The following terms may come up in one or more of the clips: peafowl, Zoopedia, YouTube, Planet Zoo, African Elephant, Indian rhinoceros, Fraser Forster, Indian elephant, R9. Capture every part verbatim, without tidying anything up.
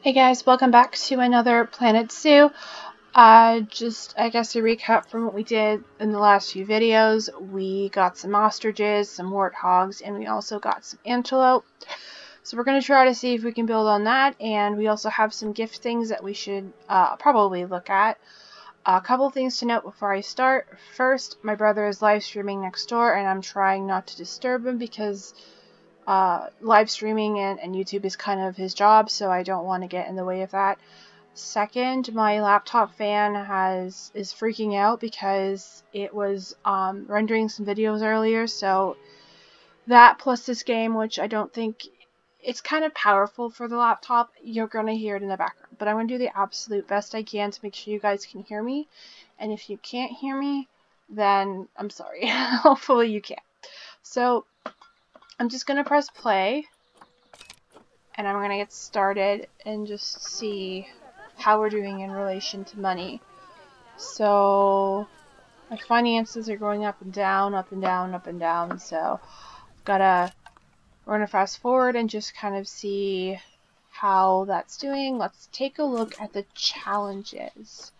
Hey guys, welcome back to another Planet Zoo. Uh, just, I guess, a recap from what we did in the last few videos. We got some ostriches, some warthogs, and we also got some antelope. So we're going to try to see if we can build on that, and we also have some gift things that we should uh, probably look at. A couple things to note before I start. First, my brother is live streaming next door, and I'm trying not to disturb him because Uh, live streaming and, and YouTube is kind of his job, so I don't want to get in the way of that. Second, my laptop fan has is freaking out because it was um, rendering some videos earlier, so that plus this game, which I don't think, it's kind of powerful for the laptop. You're going to hear it in the background, but I'm going to do the absolute best I can to make sure you guys can hear me, and if you can't hear me, then I'm sorry. Hopefully you can. So I'm just gonna press play and I'm gonna get started and just see how we're doing in relation to money. So my finances are going up and down, up and down, up and down, so I've gotta we're gonna fast forward and just kind of see how that's doing. Let's take a look at the challenges.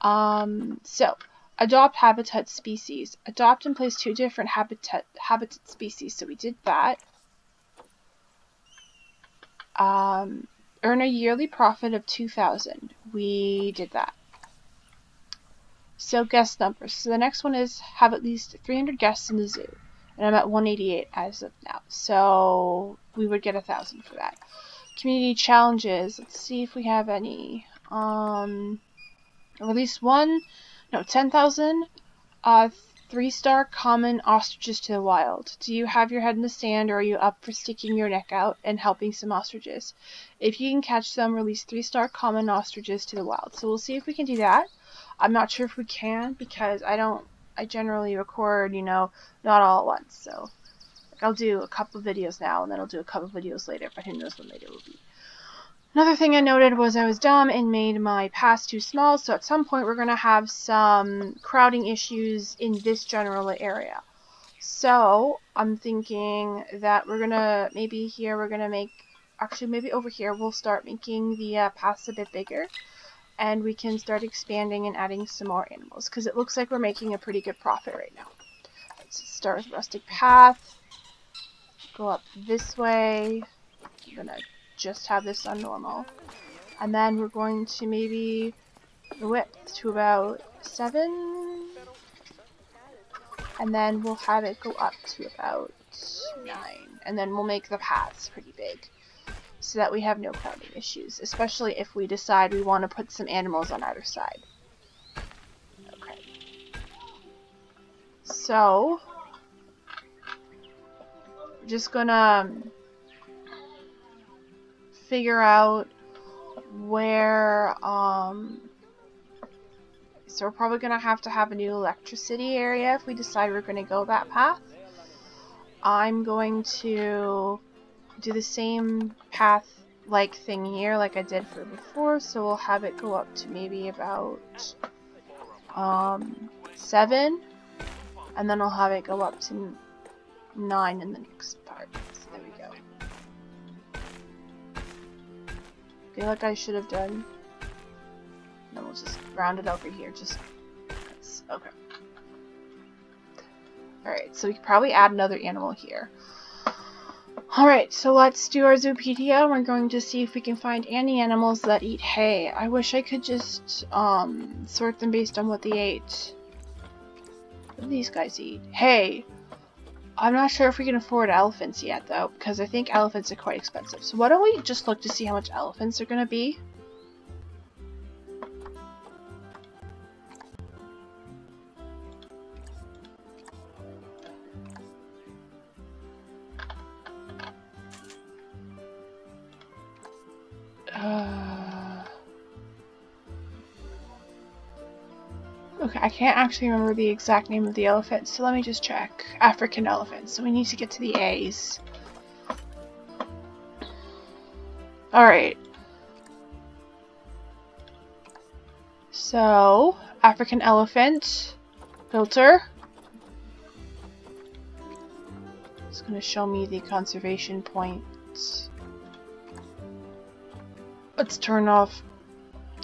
Um so adopt habitat species. Adopt and place two different habitat habitat species. So we did that. Um, earn a yearly profit of two thousand. We did that. So guest numbers. So the next one is have at least three hundred guests in the zoo. And I'm at one eighty-eight as of now. So we would get one thousand for that. Community challenges. Let's see if we have any. Um, release one. No, ten thousand, uh, three-star common ostriches to the wild. Do you have your head in the sand, or are you up for sticking your neck out and helping some ostriches? If you can catch them, release three-star common ostriches to the wild. So we'll see if we can do that. I'm not sure if we can, because I don't, I generally record, you know, not all at once. So like I'll do a couple videos now, and then I'll do a couple videos later, but who knows when later will be. Another thing I noted was I was dumb and made my pass too small, so at some point we're going to have some crowding issues in this general area. So I'm thinking that we're going to, maybe here we're going to make, actually maybe over here we'll start making the uh, pass a bit bigger. And we can start expanding and adding some more animals, because it looks like we're making a pretty good profit right now. Let's start with rustic path, go up this way, I'm going to just have this on normal, and then we're going to maybe the width to about seven, and then we'll have it go up to about nine, and then we'll make the paths pretty big so that we have no crowding issues, especially if we decide we want to put some animals on either side. Okay, so we're just gonna figure out where, um, so we're probably going to have to have a new electricity area if we decide we're going to go that path. I'm going to do the same path-like thing here like I did for before, so we'll have it go up to maybe about, um, seven, and then I'll have it go up to nine in the next part. So there we go. I feel like I should have done. Then we'll just round it over here. Just okay. All right, so we could probably add another animal here. All right, so let's do our Zoopedia. We're going to see if we can find any animals that eat hay. I wish I could just um, sort them based on what they ate. What do these guys eat? Hay. I'm not sure if we can afford elephants yet, though, because I think elephants are quite expensive. So why don't we just look to see how much elephants are going to be? Uh... Okay, I can't actually remember the exact name of the elephant, so let me just check. African elephant, so we need to get to the A's. Alright. So, African elephant, filter. It's going to show me the conservation points. let's turn off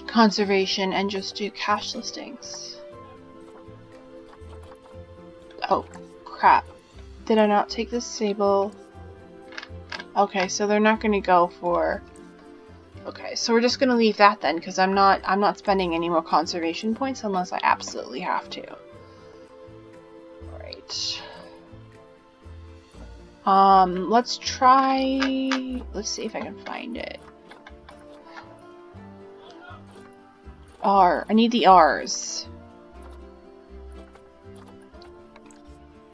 conservation and just do cash listings. Oh, crap. Did I not take this sable? Okay, so they're not gonna go for... Okay, so we're just gonna leave that then, because I'm not I'm not spending any more conservation points unless I absolutely have to. Alright. Um, let's try... Let's see if I can find it. R. I need the R's.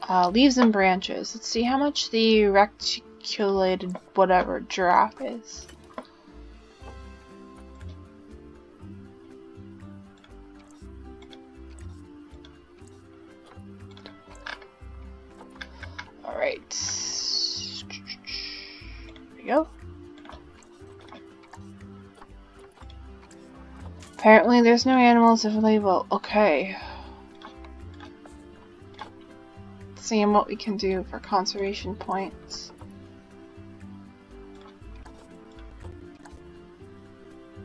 Uh, leaves and branches. Let's see how much the reticulated whatever giraffe is. Alright. There we go. Apparently there's no animals of label. Okay. Seeing what we can do for conservation points.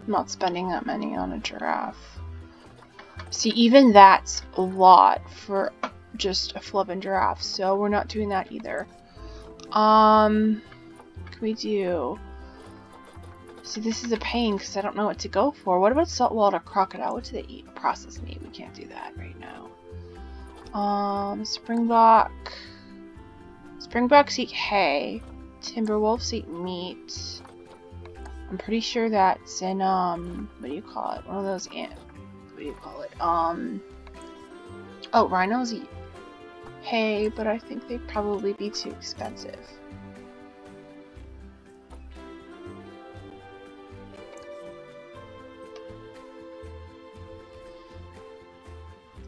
I'm not spending that many on a giraffe. See, even that's a lot for just a flippin' giraffe, so we're not doing that either. Um, what can we do? See, this is a pain because I don't know what to go for. What about saltwater crocodile? What do they eat? Processed meat. We can't do that right now. Um, Springbok. Springboks eat hay. Timberwolves eat meat. I'm pretty sure that's in, um, what do you call it? One of those ant. What do you call it? Um, oh, rhinos eat hay, but I think they'd probably be too expensive.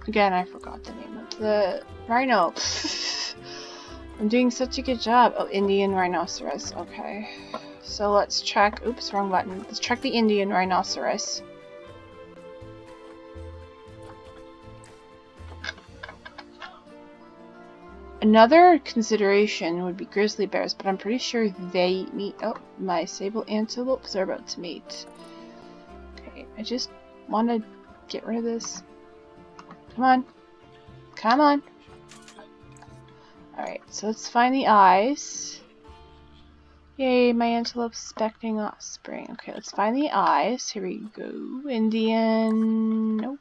Again, I forgot the name of the rhino. I'm doing such a good job. Oh, Indian rhinoceros. Okay. So let's check. Oops, wrong button. Let's check the Indian rhinoceros. Another consideration would be grizzly bears, but I'm pretty sure they eat meat. Oh, my sable antelopes are about to mate. Okay, I just want to get rid of this. Come on. Come on. Alright, so let's find the eyes. Yay, my antelope's specting offspring. Okay, let's find the eyes. Here we go. Indian... Nope.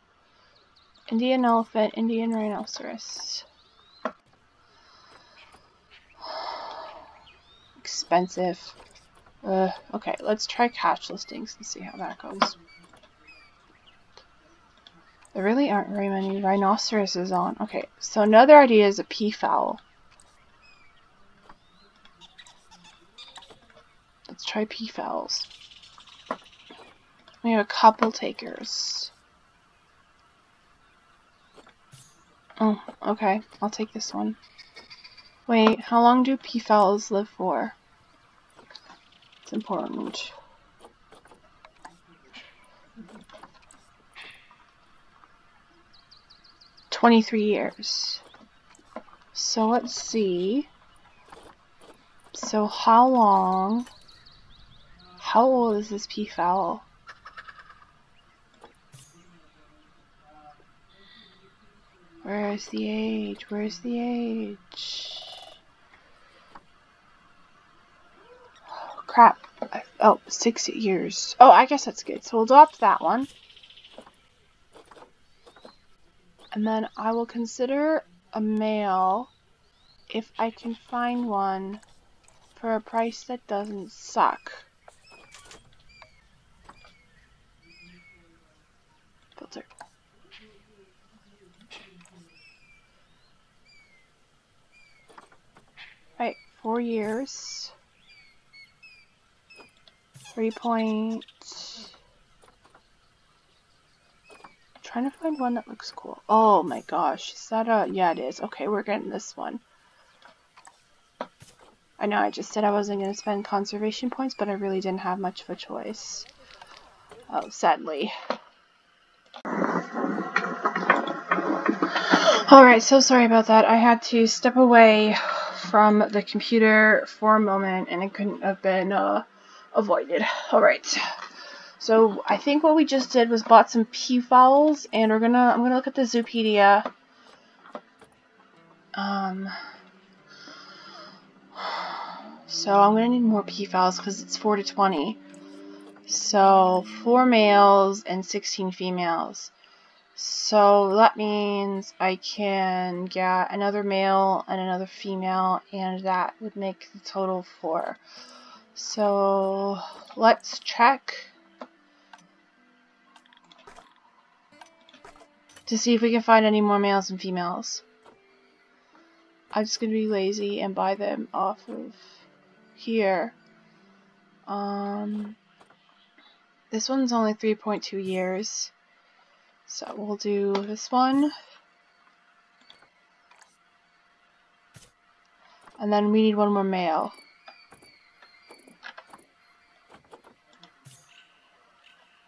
Indian elephant, Indian rhinoceros. Expensive. Ugh. Okay, let's try cash listings and see how that goes. There really aren't very many rhinoceroses on. Okay, so another idea is a peafowl. Let's try peafowls. We have a couple takers. Oh, okay. I'll take this one. Wait, how long do peafowls live for? It's important. twenty-three years. So let's see. So how long? How old is this peafowl? Where is the age? Where is the age? Oh, crap. Oh, six years. Oh, I guess that's good. So we'll adopt that one. And then I will consider a male if I can find one for a price that doesn't suck. Filter. Right, four years. Three point... Trying to find one that looks cool. Oh my gosh, is that a... Yeah, it is. Okay, we're getting this one. I know I just said I wasn't going to spend conservation points, but I really didn't have much of a choice. Oh, sadly. Alright, so sorry about that. I had to step away from the computer for a moment, and it couldn't have been uh, avoided. Alright. So I think what we just did was bought some peafowls, and we're gonna I'm gonna look at the Zoopedia. Um so I'm gonna need more peafowls because it's four to twenty. So four males and sixteen females. So that means I can get another male and another female, and that would make the total four. So let's check to see if we can find any more males and females. I'm just gonna be lazy and buy them off of here. Um, this one's only three point two years. So we'll do this one, and then we need one more male.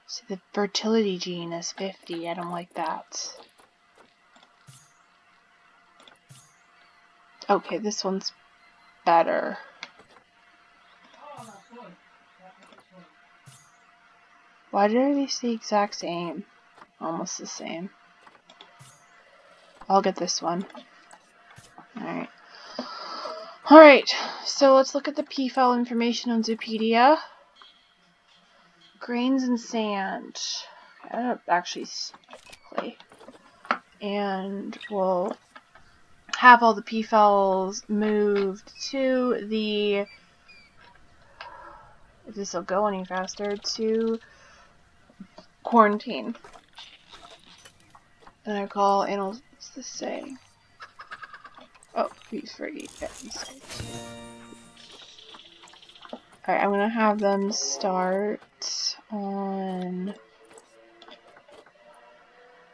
So the fertility gene is fifty, I don't like that. Okay, this one's better. Why did they say the exact same? Almost the same. I'll get this one. Alright. Alright, so let's look at the peafowl information on Zoopedia. Grains and sand. I don't actually play. And we'll have all the peafowls moved to the... If this will go any faster, to quarantine. And I call animals. What's this saying? Oh, please forget. Alright, I'm gonna have them start on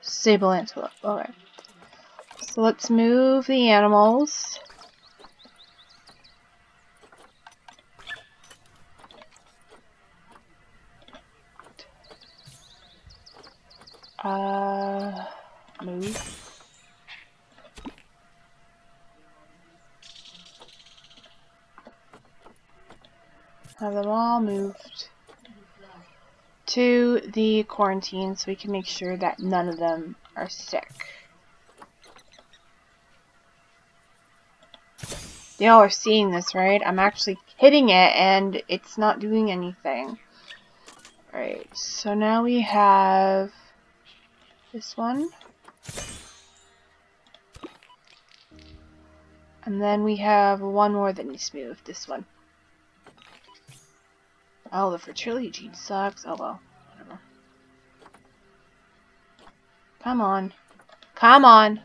sable antelope. Okay. So let's move the animals. Uh. Move. Have them all moved to the quarantine so we can make sure that none of them are sick. Y'all are seeing this, right? I'm actually hitting it and it's not doing anything. Alright, so now we have this one. And then we have one more that needs to move, this one. Oh, the fertility gene sucks. Oh well, whatever. Come on. Come on!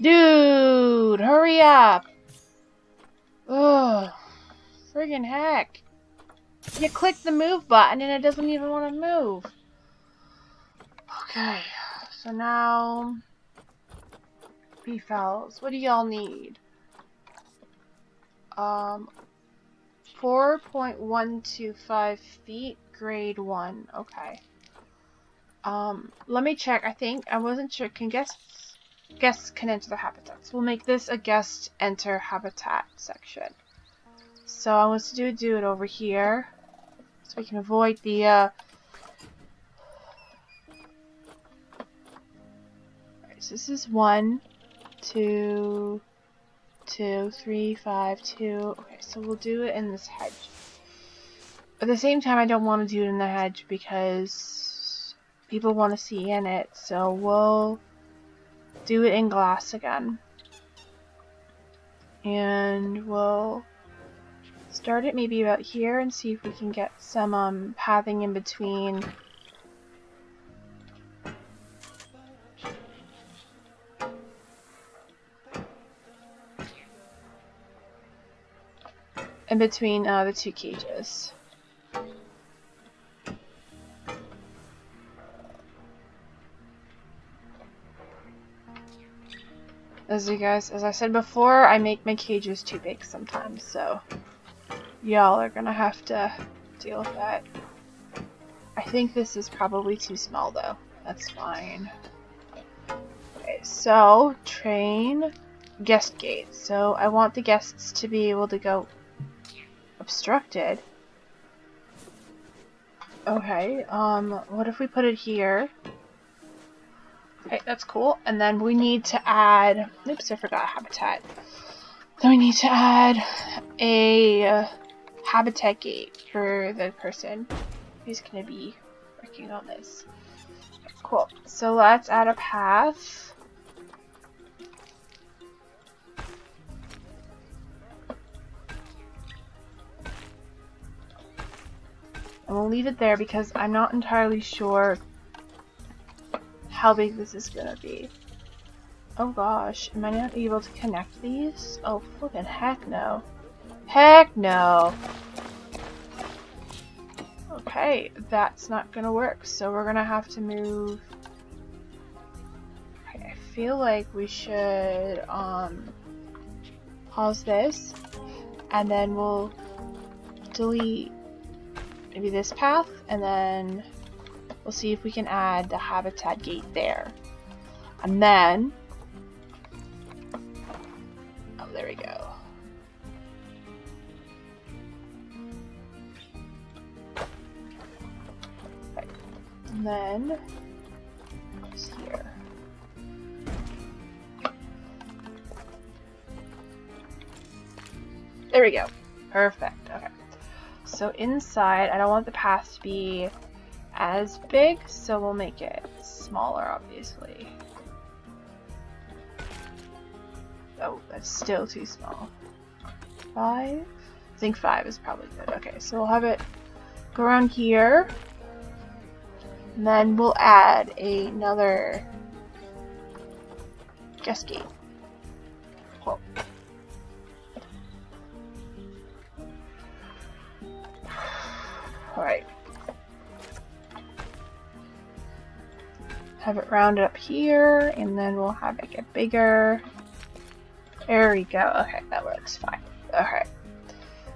Dude, hurry up! Ugh. Friggin' heck. You click the move button and it doesn't even want to move. Okay, so now... Peafowls. What do y'all need? Um, four point one two five feet, grade one. Okay. Um, let me check. I think I wasn't sure. Can guests guests can enter the habitats? We'll make this a guest enter habitat section. So I want to do do it over here, so we can avoid the. Uh... All right, so this is one. Two, two, three, five, two. Okay, so we'll do it in this hedge. At the same time, I don't want to do it in the hedge because people want to see in it. So we'll do it in glass again. And we'll start it maybe about here and see if we can get some um, pathing in between. In between uh, the two cages. As you guys, as I said before, I make my cages too big sometimes, so y'all are gonna have to deal with that. I think this is probably too small though. That's fine. Okay, so train guest gates. So I want the guests to be able to go obstructed. Okay, um, what if we put it here? Okay, that's cool. And then we need to add, oops, I forgot habitat. Then we need to add a uh, habitat gate for the person who's gonna be working on this. Cool, so let's add a path. And we'll leave it there because I'm not entirely sure how big this is gonna be. Oh gosh, am I not able to connect these? Oh, flippin' heck no. Heck no! Okay, that's not gonna work, so we're gonna have to move... Okay, I feel like we should, um, pause this, and then we'll delete maybe this path, and then we'll see if we can add the habitat gate there. And then... Oh, there we go. Right. And then... It's here. There we go. Perfect. Okay. So inside, I don't want the path to be as big, so we'll make it smaller, obviously. Oh, that's still too small. Five? I think five is probably good. Okay, so we'll have it go around here. And then we'll add another guest gate. Cool. Alright. Have it rounded up here, and then we'll have it get bigger. There we go. Okay, that works fine. Okay.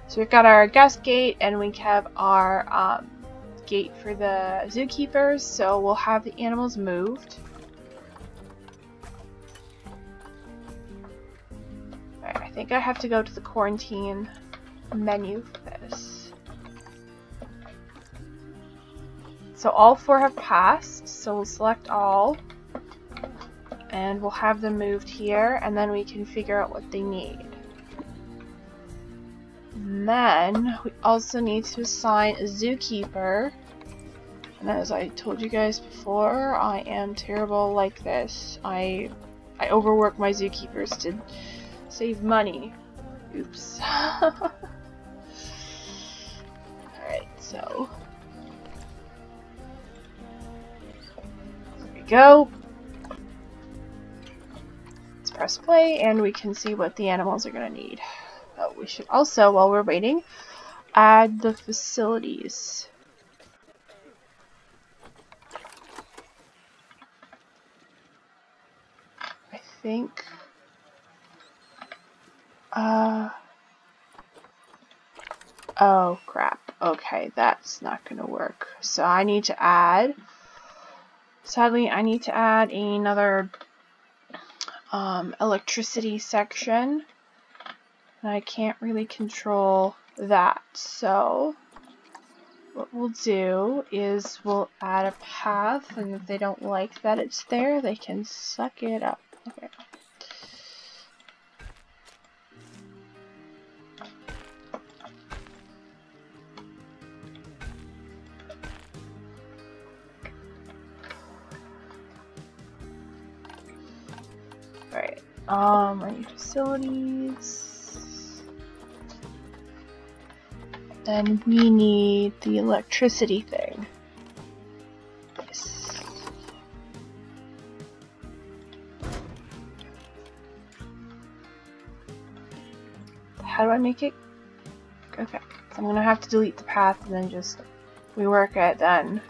So we've got our guest gate, and we have our um, gate for the zookeepers, so we'll have the animals moved. Alright, I think I have to go to the quarantine menu for this. So all four have passed, so we'll select all. And we'll have them moved here, and then we can figure out what they need. And then we also need to assign a zookeeper. And as I told you guys before, I am terrible like this. I I overwork my zookeepers to save money. Oops. Alright, so there we go. Press play and we can see what the animals are gonna need. But we should also, while we're waiting, add the facilities. I think uh oh crap. Okay, that's not gonna work. So I need to add sadly I need to add another Um, electricity section, and I can't really control that, so what we'll do is we'll add a path, and if they don't like that it's there, they can suck it up. Okay. Um, our new facilities, and we need the electricity thing. Yes. How do I make it? Okay, so I'm gonna have to delete the path and then just rework it then.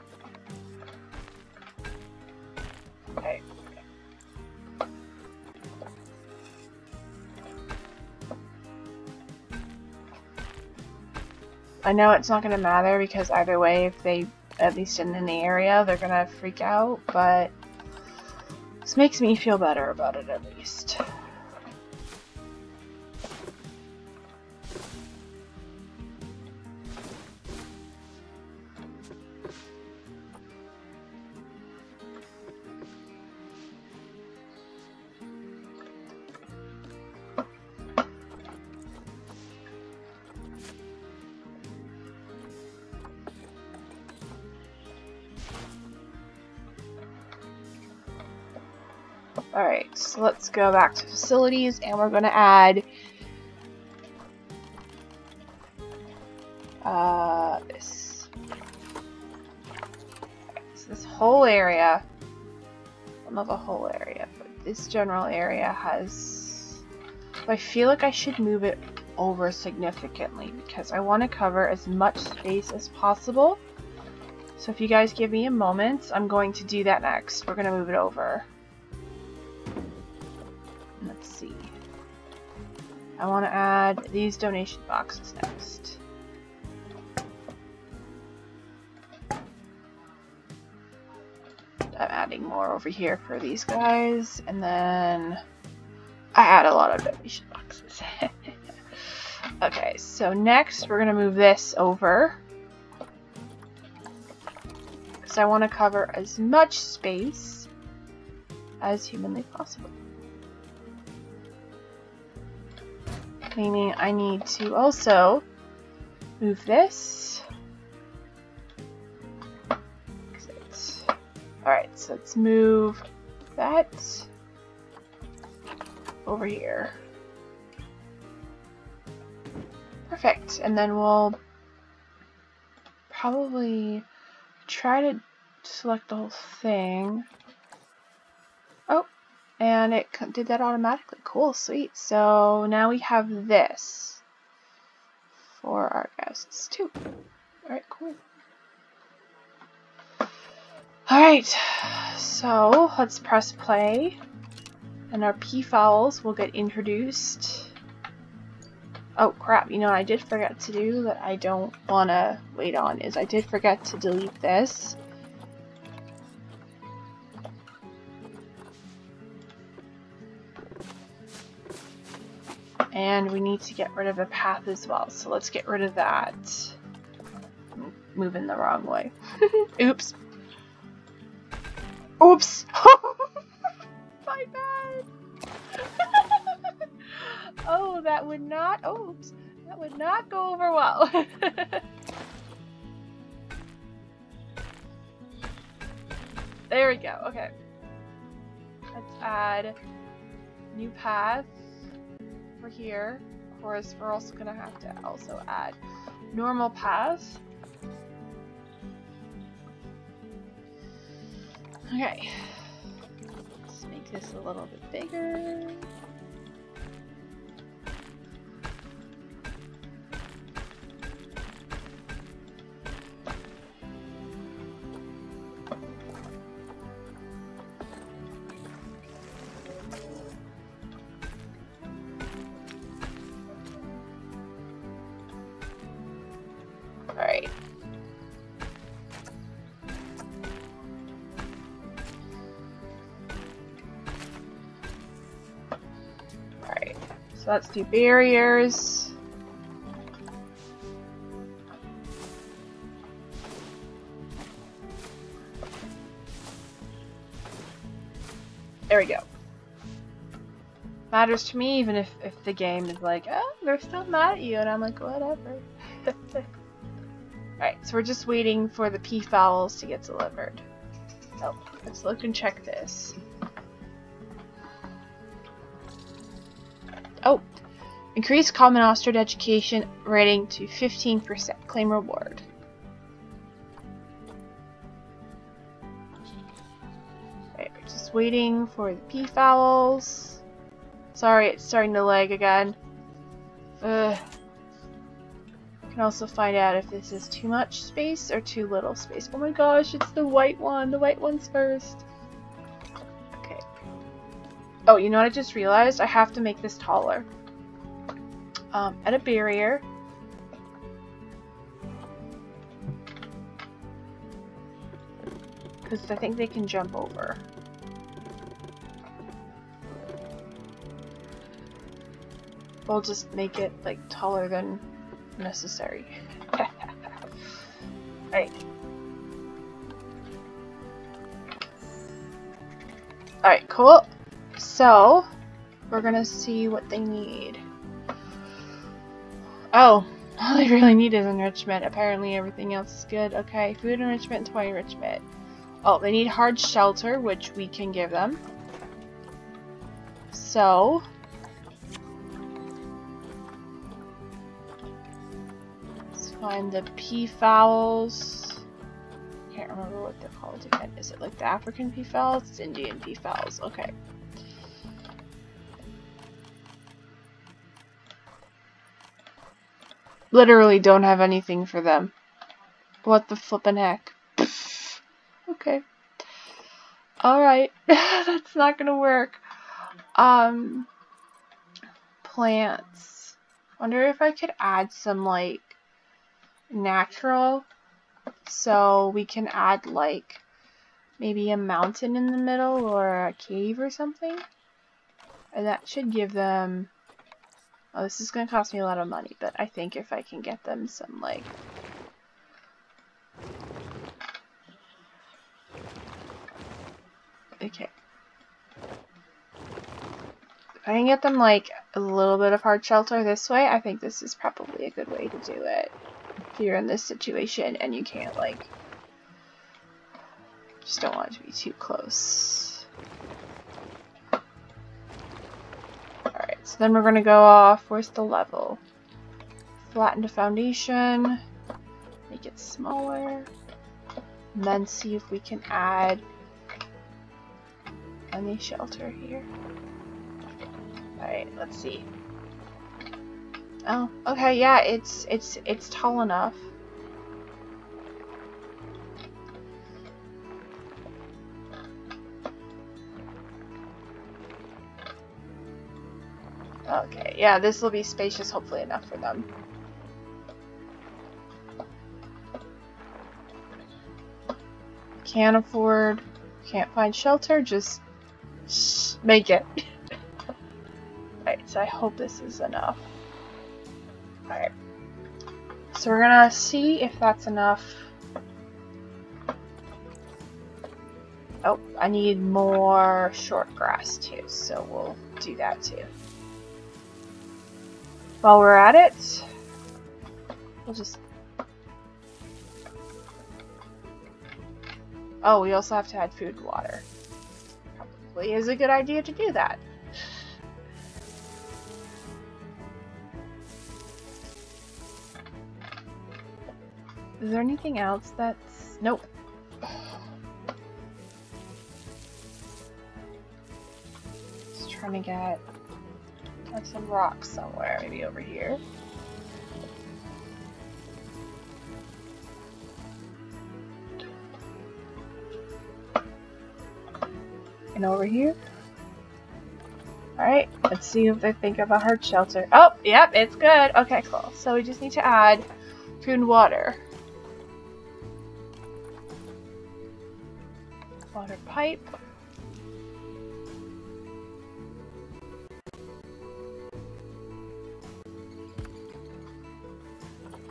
I know it's not going to matter because either way, if they, at least in, in the area, they're going to freak out, but this makes me feel better about it at least. Alright, so let's go back to facilities and we're going to add uh, this. Right, so this whole area, well, not the whole area, but this general area has, I feel like I should move it over significantly because I want to cover as much space as possible. So if you guys give me a moment, I'm going to do that next. We're going to move it over. Let's see. I want to add these donation boxes next. I'm adding more over here for these guys, and then I add a lot of donation boxes. Okay, so next we're gonna move this over because I want to cover as much space as humanly possible. Meaning I need to also move this. Alright, so let's move that over here. Perfect, and then we'll probably try to select the whole thing. Oh, and it did that automatically. Cool, sweet. So now we have this for our guests too. Alright, cool. Alright, so let's press play and our peafowls will get introduced. Oh crap, you know what I did forget to do that I don't want to wait on is I did forget to delete this. And we need to get rid of the path as well, so let's get rid of that. I'm moving the wrong way. Oops. Oops. My bad. Oh, that would not, oh, oops, that would not go over well. There we go, okay. Let's add new path over here. Of course, we're also gonna have to also add normal path. Okay, let's make this a little bit bigger. So let's do barriers. There we go. Matters to me even if, if the game is like, oh, they're still mad at you, and I'm like, whatever. Alright, so we're just waiting for the peafowls to get delivered. So let's look and check this. Oh, increase common ostrich education rating to fifteen percent. Claim reward. Alright, we're just waiting for the peafowls. Sorry, it's starting to lag again. Ugh. You can also find out if this is too much space or too little space. Oh my gosh, it's the white one. The white one's first. Oh, you know what I just realized? I have to make this taller. Um, add a barrier. Because I think they can jump over. We'll just make it, like, taller than necessary. Alright. Alright, cool. So, we're gonna see what they need. Oh, all they really need is enrichment. Apparently everything else is good. Okay, food enrichment, toy enrichment. Oh, they need hard shelter, which we can give them. So let's find the peafowls. Can't remember what they're called again. Is it like the African peafowls? It's Indian peafowls. Okay. Literally don't have anything for them. What the flippin' heck? Pfft. Okay. Alright. That's not gonna work. Um, plants. Wonder if I could add some, like, natural. So we can add, like, maybe a mountain in the middle or a cave or something. And that should give them... Oh, this is going to cost me a lot of money, but I think if I can get them some, like... Okay. If I can get them, like, a little bit of hard shelter this way, I think this is probably a good way to do it. If you're in this situation and you can't, like... Just don't want it to be too close. So then we're going to go off, where's the level? Flatten the foundation, make it smaller, and then see if we can add any shelter here. Alright, let's see. Oh, okay, yeah, it's, it's, it's tall enough. Okay, yeah, this will be spacious, hopefully enough for them. Can't afford, can't find shelter, just make it. Alright, so I hope this is enough. Alright, so we're gonna see if that's enough. Oh, I need more short grass too, so we'll do that too. While we're at it, we'll just... Oh, we also have to add food and water. Probably is a good idea to do that. Is there anything else that's... Nope. Just trying to get... Have some rocks somewhere, maybe over here. And over here. Alright, let's see if they think of a hard shelter. Oh, yep, it's good. Okay, cool. So we just need to add food and water. Water pipe.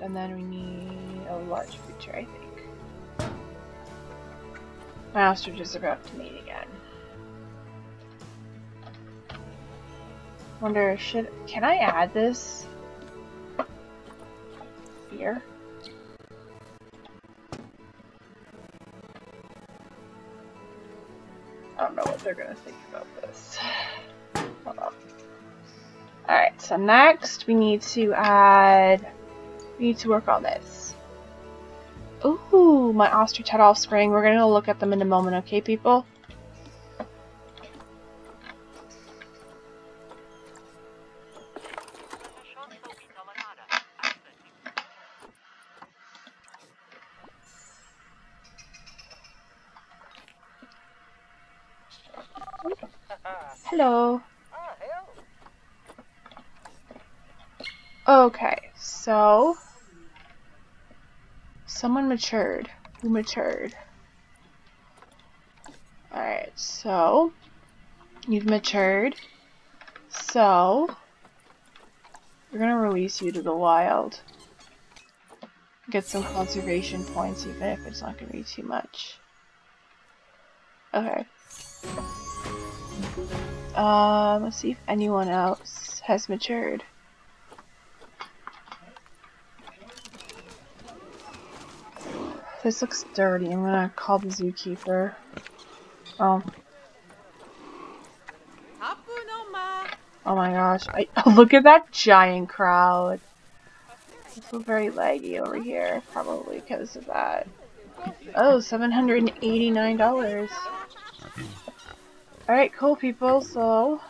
And then we need a large food tray, I think. My ostrich is about to mate again. Wonder, should can I add this here? I don't know what they're gonna think about this. Hold on. All right. So next, we need to add. We need to work on this. Ooh, my ostrich had offspring. We're gonna look at them in a moment, okay, people? Hello. Okay, so... Someone matured. Who matured? Alright, so... You've matured. So... We're gonna release you to the wild. Get some conservation points, even if it's not gonna be too much. Okay. Um, let's see if anyone else has matured. This looks dirty. I'm gonna call the zookeeper. Oh. Oh my gosh. I, look at that giant crowd. It's very laggy over here, probably because of that. Oh, seven hundred eighty-nine dollars. Alright, cool people, so